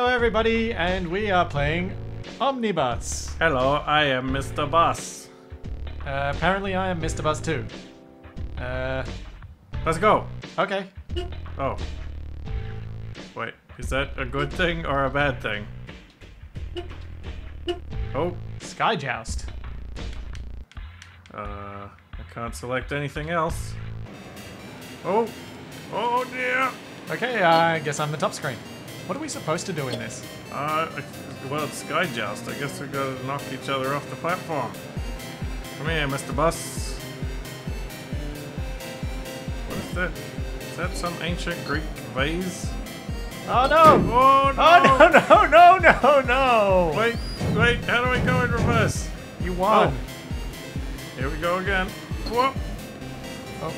Hello everybody, and we are playing Omnibus. Hello, I am Mr. Bus. Apparently I am Mr. Bus too. Let's go. Okay. Oh. Wait, is that a good thing or a bad thing? Oh. Sky Joust. I can't select anything else. Oh. Oh dear. Okay, I guess I'm the top screen. What are we supposed to do in this? Well, it's Sky Joust. I guess we gotta knock each other off the platform. Come here, Mr. Bus. What is that? Is that some ancient Greek vase? Oh no! Oh no! Oh no! No! No! No! Wait! Wait! How do I go in reverse? You won. Oh. Here we go again. Whoop! Oh!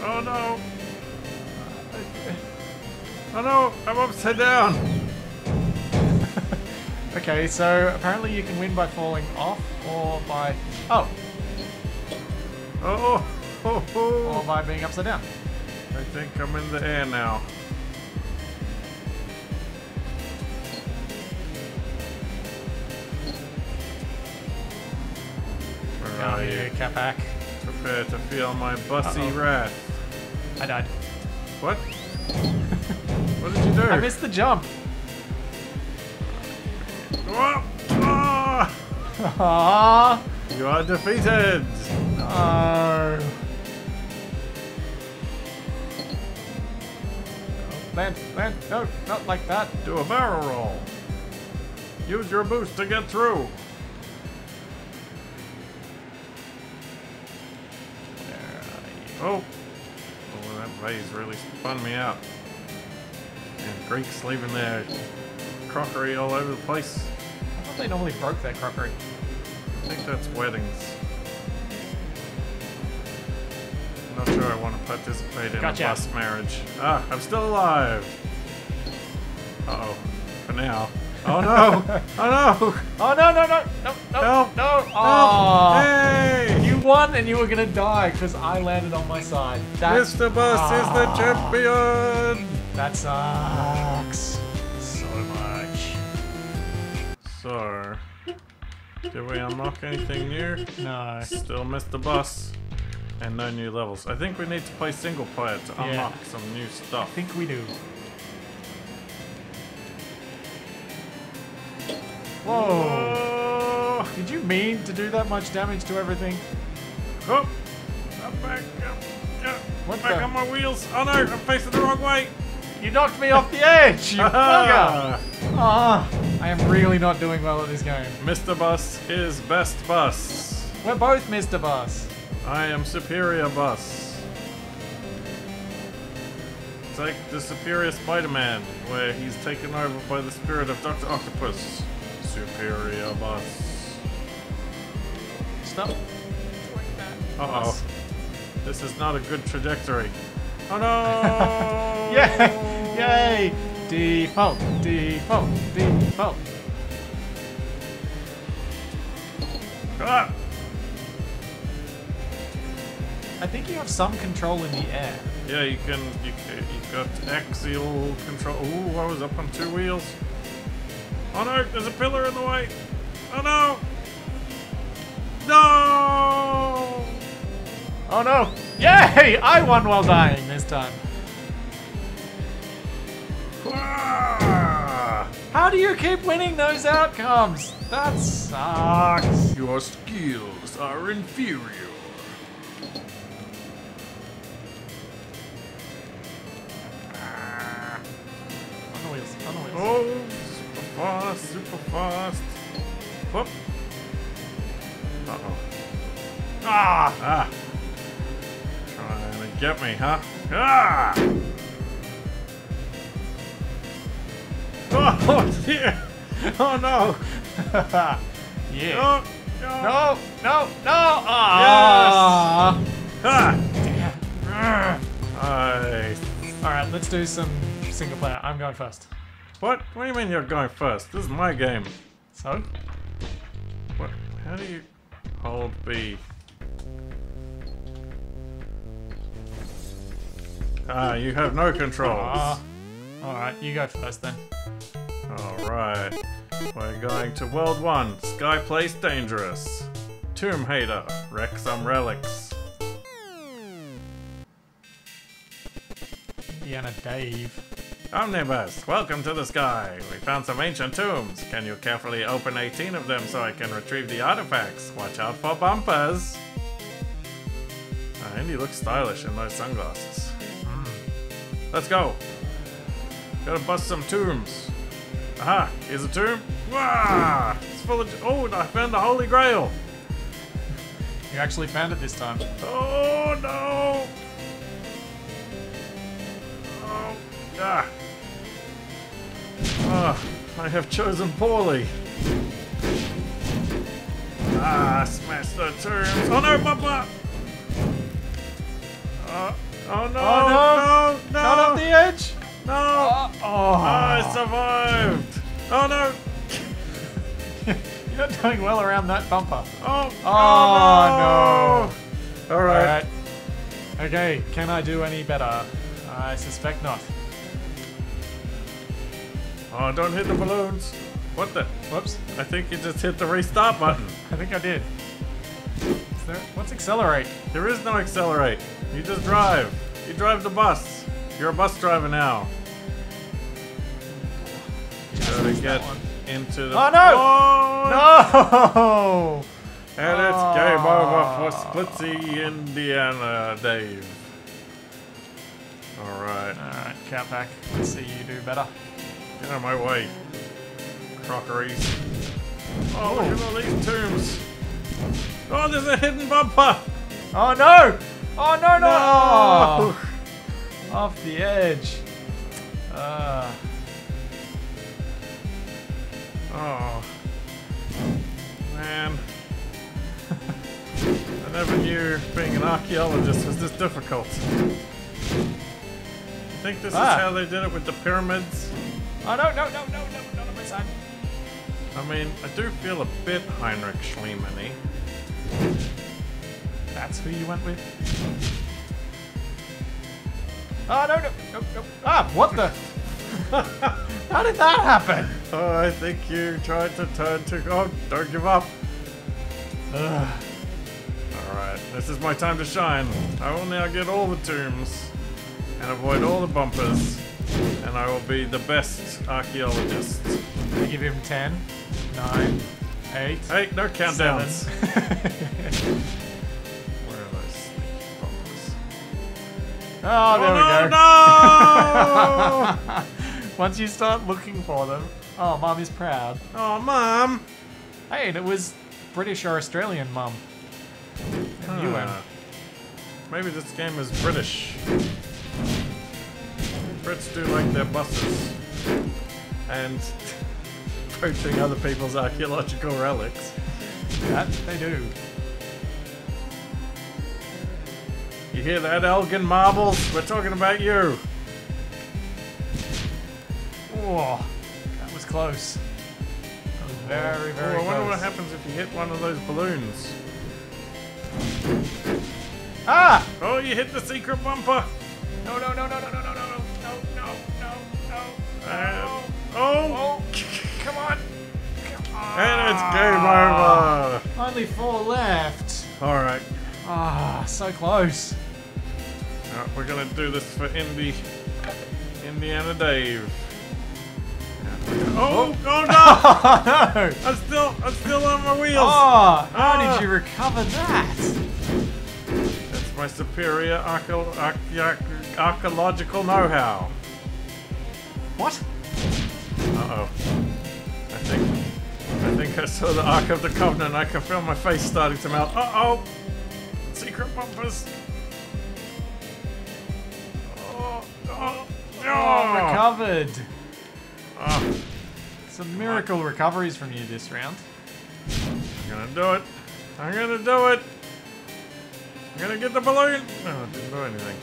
Oh no! Oh no, I'm upside down! Okay, so apparently you can win by falling off or by... Oh! Oh! Oh, oh. Or by being upside down. I think I'm in the air now. Where are you, Capac? Prepare to feel my bussy wrath. I died. What? What did you do? I missed the jump. Whoa. Oh. Aww. You are defeated. No. Land, land. No, not like that. Do a barrel roll. Use your boost to get through. There are you. Oh. Oh, that vase really spun me out. And Greeks leaving their crockery all over the place. I thought they normally broke their crockery. I think that's weddings. I'm not sure I want to participate in a bus marriage. Ah, I'm still alive! Uh-oh. For now. Oh no! Oh no! Oh no, no, no! No, no, no! No! Oh. Hey! You won and you were gonna die because I landed on my side. That's... Mr. Bus is the champion! That sucks so much. So, did we unlock anything new? No. Still missed the bus, and no new levels. I think we need to play single player to unlock some new stuff. I think we do. Whoa! Did you mean to do that much damage to everything? Oh! I'm back. I'm back on my wheels. Oh no! I'm facing the wrong way. You knocked me off the edge, you bugger! I am really not doing well at this game. Mr. Bus is best bus. We're both Mr. Bus. I am Superior Bus. It's like the Superior Spider-Man, where he's taken over by the spirit of Dr. Octopus. Superior Bus. Stop doing that. Uh-oh. This is not a good trajectory. Oh no! Yay! Yay! Default! Default! Default! Ah. I think you have some control in the air. Yeah, you can. You've got axial control. Ooh, I was up on two wheels. Oh no! There's a pillar in the way. Oh no! No! Oh no! Yay! I won while dying this time. How do you keep winning those outcomes? That sucks. Your skills are inferior. On the wheels, on the wheels. Oh, super fast, super fast. Whoop. Uh-oh. Ah! Ah! Get me, huh? Ah! Oh dear! Oh no! Yeah! No! No! No! Ah! No. Yes! Ah! All right, let's do some single player. I'm going first. What? What do you mean you're going first? This is my game. So? What? How do you hold B? Ah, you have no controls. Alright, you go first then. Alright. We're going to World 1, Sky Place Dangerous. Tomb Hater, wreck some relics. Indiana Dave. Omnibus, welcome to the sky. We found some ancient tombs. Can you carefully open 18 of them so I can retrieve the artifacts? Watch out for bumpers. Indy looks stylish in those sunglasses. Let's go. Gotta bust some tombs. Aha, here's a tomb. Wah! It's full of... Oh, I found the Holy Grail. You actually found it this time. Oh, no. Oh, ah. Oh, I have chosen poorly. Ah, smash the tombs. Oh, no, bumper. Oh, no. Oh, no. No, no. Not off the edge. No. Oh, oh. I survived. Oh, no. You're not doing well around that bumper. Oh, oh no. Alright. Okay, can I do any better? I suspect not. Oh, don't hit the balloons. What the? Whoops. I think you just hit the restart button. I think I did. Is there, what's accelerate? There is no accelerate. You just drive. You drive the bus. You're a bus driver now. You gotta get into the... Oh, no! Oh! No! And it's game over for Splitzy, Indiana Dave. Alright. Alright, Cowpack. Let's see you do better. Get out of my way. Crockeries. Oh, look at all these tombs. Oh, there's a hidden bumper! Oh, no! Oh, no, no! No. Oh. Off the edge. Oh, man. I never knew being an archaeologist was this difficult. I think this is how they did it with the pyramids. Oh, no, no, no, no, no, not on my side. I mean, I do feel a bit Heinrich Schliemann-y. That's who you went with? Oh, no, no, no, no. Ah, what the? How did that happen? Oh, I think you tried to turn to... Oh, don't give up. Alright, this is my time to shine. I will now get all the tombs and avoid all the bumpers, and I will be the best archaeologist. I give him 10, 9, 8... Hey, no countdowns. Where are those bumpers? Oh, there we go. No! Once you start looking for them, oh, Mum is proud. Oh, Mum! Hey, and it was British or Australian, Mum. And you went. Maybe this game is British. Brits do like their buses and poaching other people's archaeological relics. That they do. You hear that, Elgin Marbles? We're talking about you. Oh, that was close. That was very, very close. I wonder what happens if you hit one of those balloons. Ah! Oh, you hit the secret bumper. No, no, no, no, no, no, no, no, no, no, no, no. Oh! Come on! Come on! And it's game over. Only 4 left. All right. Ah, so close. All right, we're gonna do this for Indiana Dave. Oh, oh no! No! I'm still on my wheels. Oh, how did you recover that? That's my superior archaeological know-how. What? Uh-oh. I think I saw the Ark of the Covenant. I can feel my face starting to melt. Uh-oh! Secret bumpers. Oh, oh, oh. Oh, recovered. Oh. Some miracle recoveries from you this round. I'm gonna do it. I'm gonna do it. I'm gonna get the balloon. No, it didn't do anything.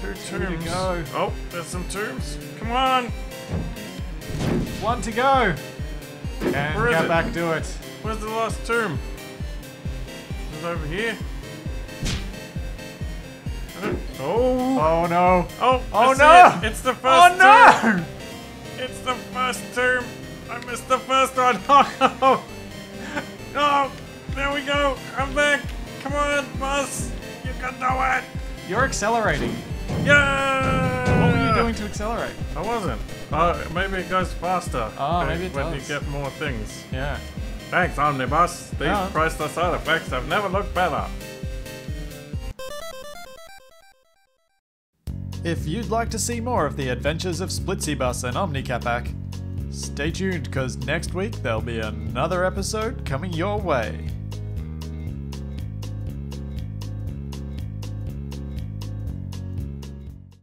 2 tombs. To go. Oh, there's some tombs. Come on. 1 to go. And get back to it. Where's the last tomb? Is it over here? Oh! Oh no! Oh! Oh no! It's the first. Oh no! It's the first tomb. I missed the first one. Oh, no. There we go. I'm back. Come on, boss. You can do it. You're accelerating. Yeah. What were you doing to accelerate? I wasn't. Maybe it goes faster. Oh, maybe it does. When you get more things. Yeah. Thanks, Omnibus. These priceless artifacts have never looked better. If you'd like to see more of the adventures of Splitzy Bus and Omnicapac, stay tuned, because next week there'll be another episode coming your way.